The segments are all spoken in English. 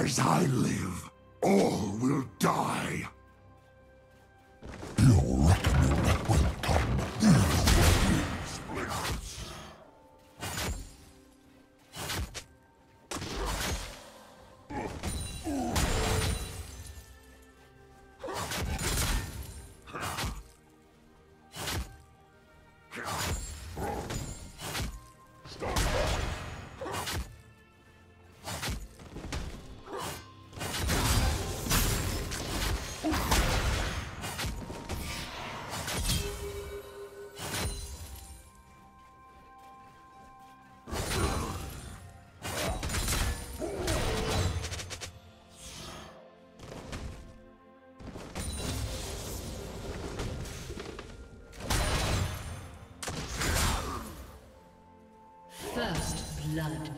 As I live, all will die. Your reckoning will come. First blood.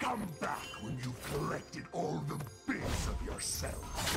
Come back when you've collected all the bits of yourself.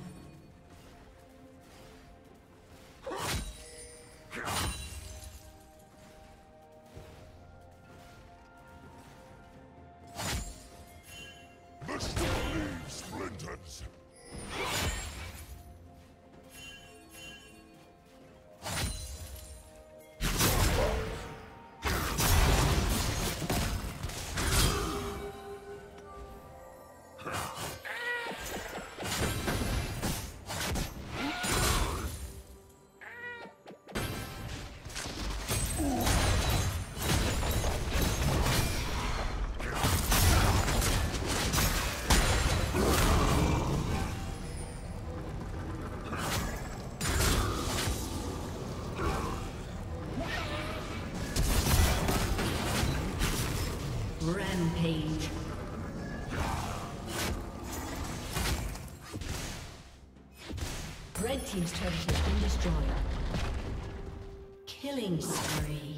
Rampage. Red team's turret has been destroyed. Killing spree.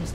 His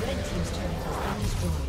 Red team's turret has been destroyed.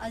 A